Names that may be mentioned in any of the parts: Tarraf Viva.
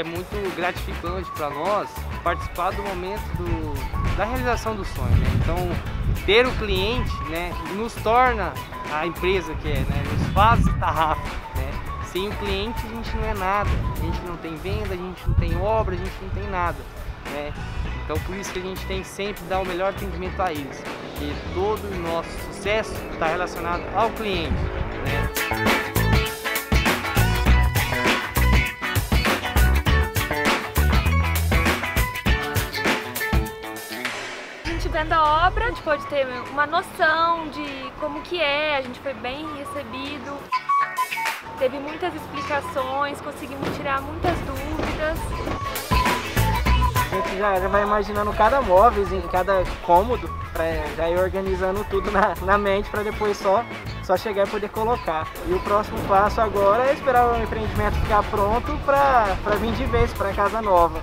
É muito gratificante para nós participar do momento da realização do sonho, né? Então, ter o cliente, né, nos torna a empresa que é, né, nos faz Tarraf, né? Sem o cliente a gente não é nada, a gente não tem venda, a gente não tem obra, a gente não tem nada, né? Então, por isso que a gente tem que sempre dar o melhor atendimento a eles, porque todo o nosso sucesso está relacionado ao cliente, né? Vendo a obra, a gente pode ter uma noção de como que é, a gente foi bem recebido, teve muitas explicações, conseguimos tirar muitas dúvidas. A gente já vai imaginando cada móvel, em cada cômodo, já ir organizando tudo na mente para depois só chegar e poder colocar. E o próximo passo agora é esperar o empreendimento ficar pronto para vir de vez para a casa nova.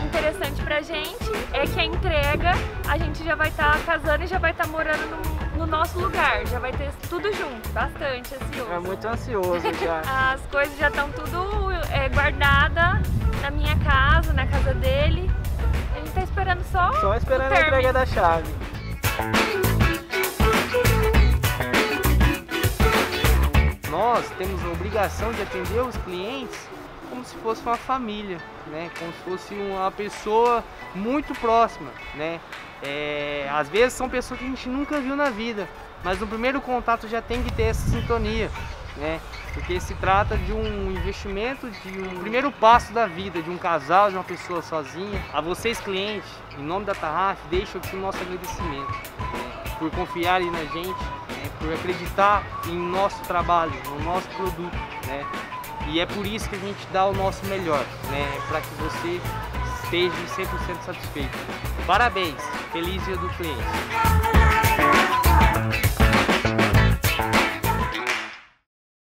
Interessante pra gente é que a entrega a gente já vai estar casando e já vai estar morando no nosso lugar, já vai ter tudo junto, bastante ansioso. É muito ansioso já. As coisas já estão tudo guardadas na minha casa, na casa dele. A gente tá esperando só esperando a entrega da chave. Nós temos a obrigação de atender os clientes como se fosse uma família, né? Como se fosse uma pessoa muito próxima, né? Às vezes são pessoas que a gente nunca viu na vida, mas no primeiro contato já tem que ter essa sintonia, né? Porque se trata de um investimento, de um primeiro passo da vida, de um casal, de uma pessoa sozinha. A vocês, clientes, em nome da Tarraf, deixo aqui o nosso agradecimento, né? Por confiarem na gente, né? Por acreditar em nosso trabalho, no nosso produto, né? E é por isso que a gente dá o nosso melhor, né? Para que você esteja 100% satisfeito. Parabéns! Feliz Dia do Cliente!